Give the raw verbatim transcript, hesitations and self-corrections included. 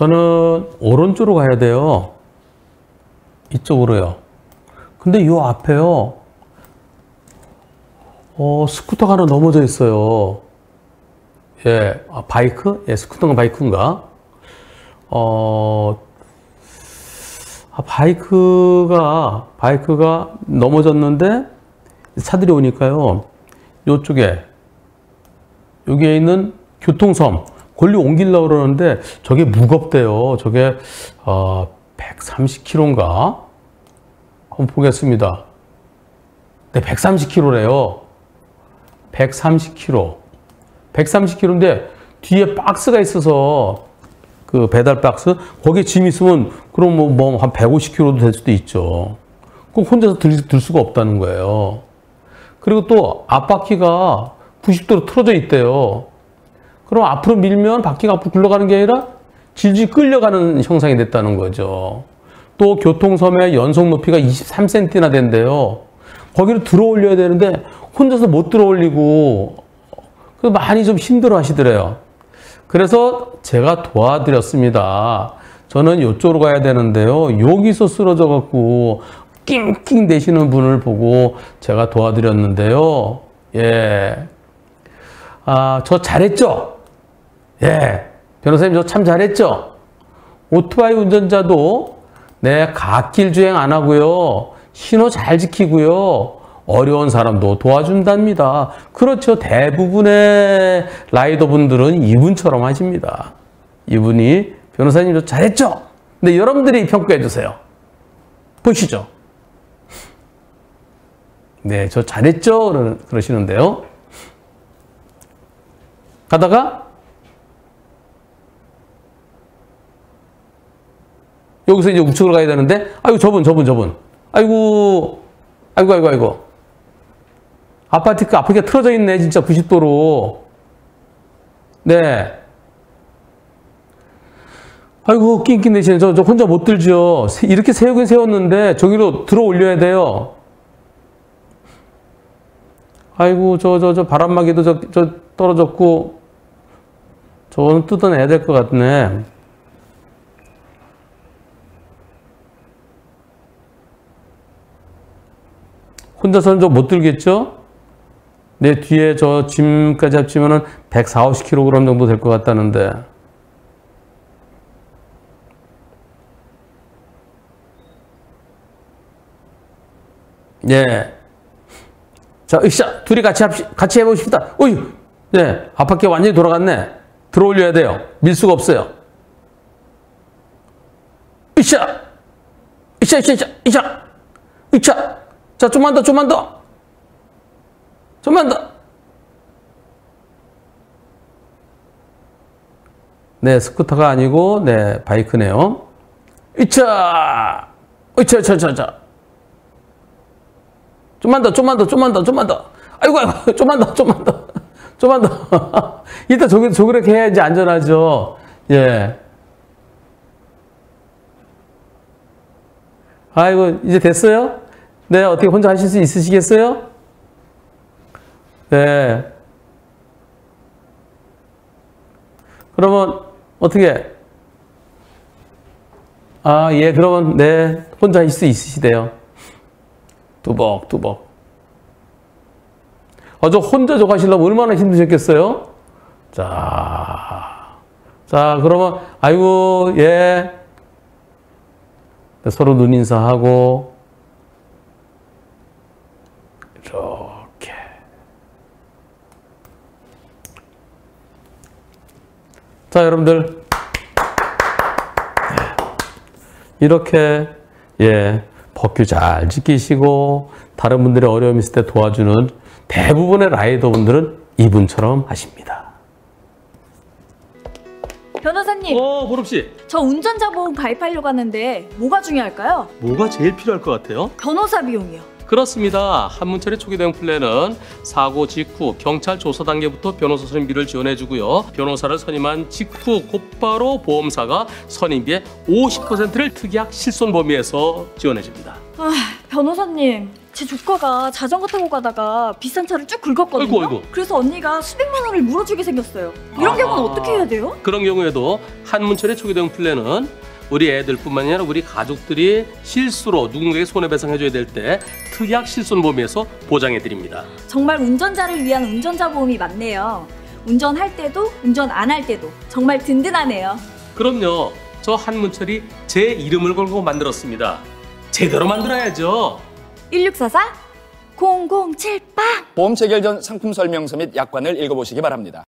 저는 오른쪽으로 가야 돼요. 이쪽으로요. 근데 요 앞에요. 어, 스쿠터가 하나 넘어져 있어요. 예, 아, 바이크? 예, 스쿠터인가 바이크인가? 어, 아, 바이크가, 바이크가 넘어졌는데 차들이 오니까요. 요쪽에, 여기에 있는 교통섬, 권리 옮기려고 그러는데 저게 무겁대요. 저게, 어, 백삼십 킬로그램인가? 한번 보겠습니다. 네, 백삼십 킬로그램래요. 백삼십 킬로그램. 백삼십 킬로그램인데 뒤에 박스가 있어서 그 배달 박스 거기에 짐 있으면 그럼 뭐 뭐 한 백오십 킬로그램도 될 수도 있죠. 꼭 혼자서 들, 들 수가 없다는 거예요. 그리고 또 앞바퀴가 구십 도로 틀어져 있대요. 그럼 앞으로 밀면 바퀴가 앞으로 굴러가는 게 아니라 질질 끌려가는 형상이 됐다는 거죠. 또 교통섬의 연속 높이가 이십삼 센티미터나 된대요. 거기를 들어 올려야 되는데 혼자서 못 들어 올리고 많이 좀 힘들어 하시더래요. 그래서 제가 도와드렸습니다. 저는 이쪽으로 가야 되는데요. 여기서 쓰러져 갖고 낑낑 대시는 분을 보고 제가 도와드렸는데요. 예. 아, 저 잘했죠? 예. 변호사님, 저 참 잘했죠? 오토바이 운전자도 네, 갓길 주행 안 하고요. 신호 잘 지키고요. 어려운 사람도 도와준답니다. 그렇죠. 대부분의 라이더분들은 이분처럼 하십니다. 이분이 변호사님도 잘했죠? 근데 여러분들이 평가해 주세요. 보시죠. 네, 저 잘했죠? 그러시는데요. 가다가 여기서 이제 우측으로 가야 되는데 아이고 저분 저분 저분 아이고 아이고 아이고 아이고 아파트 그 앞에 틀어져 있네 진짜 구십 도로 네 아이고 낑낑 대시네 저, 저 혼자 못 들죠. 이렇게 세우긴 세웠는데 저기로 들어 올려야 돼요. 아이고 저 저 저 바람막이도 저, 저 떨어졌고 저거는 뜯어내야 될 것 같네. 혼자서는 좀 못 들겠죠? 내 뒤에 저 짐까지 합치면은 백사십 킬로그램 정도 될 것 같다는데. 예. 자, 으쌰! 둘이 같이 합시, 같이 해봅시다. 어휴! 예. 앞바퀴 완전히 돌아갔네. 들어 올려야 돼요. 밀 수가 없어요. 으쌰! 으쌰, 으쌰, 으쌰, 으쌰! 으쌰! 자, 좀만 더, 좀만 더. 좀만 더. 네, 스쿠터가 아니고, 네, 바이크네요. 으차! 으차, 으차, 으차. 좀만 더, 좀만 더, 좀만 더, 좀만 더. 아이고, 아이고, 좀만 더, 좀만 더. 좀만 더. 일단 저기, 저렇게 해야지 안전하죠. 예. 아이고, 이제 됐어요? 네, 어떻게 혼자 하실 수 있으시겠어요? 네. 그러면, 어떻게? 아, 예, 그러면, 네, 혼자 하실 수 있으시대요. 두벅, 두벅. 아, 저 혼자 저거 하시려면 얼마나 힘드셨겠어요? 자, 자, 그러면, 아이고, 예. 서로 눈인사하고, 이렇게 자 여러분들 이렇게 예 법규 잘 지키시고 다른 분들의 어려움이 있을 때 도와주는 대부분의 라이더분들은 이분처럼 하십니다. 변호사님 어 보름씨 저 운전자 보험 가입하려고 하는데 뭐가 중요할까요? 뭐가 제일 필요할 것 같아요? 변호사 비용이요. 그렇습니다. 한문철의 초기 대응 플랜은 사고 직후 경찰 조사 단계부터 변호사 선임비를 지원해주고요. 변호사를 선임한 직후 곧바로 보험사가 선임비의 오십 퍼센트를 특약 실손 범위에서 지원해줍니다. 아, 변호사님 제 조카가 자전거 타고 가다가 비싼 차를 쭉 긁었거든요. 아이고, 아이고. 그래서 언니가 수백만 원을 물어주게 생겼어요. 이런 아, 경우는 어떻게 해야 돼요? 그런 경우에도 한문철의 초기대응 플랜은 우리 애들뿐만 아니라 우리 가족들이 실수로 누군가에게 손해배상해줘야 될 때 특약 실손보험에서 보장해드립니다. 정말 운전자를 위한 운전자 보험이 맞네요. 운전할 때도 운전 안 할 때도 정말 든든하네요. 그럼요. 저 한문철이 제 이름을 걸고 만들었습니다. 제대로 만들어야죠. 일육사사 공공칠팔 보험 체결 전 상품 설명서 및 약관을 읽어보시기 바랍니다.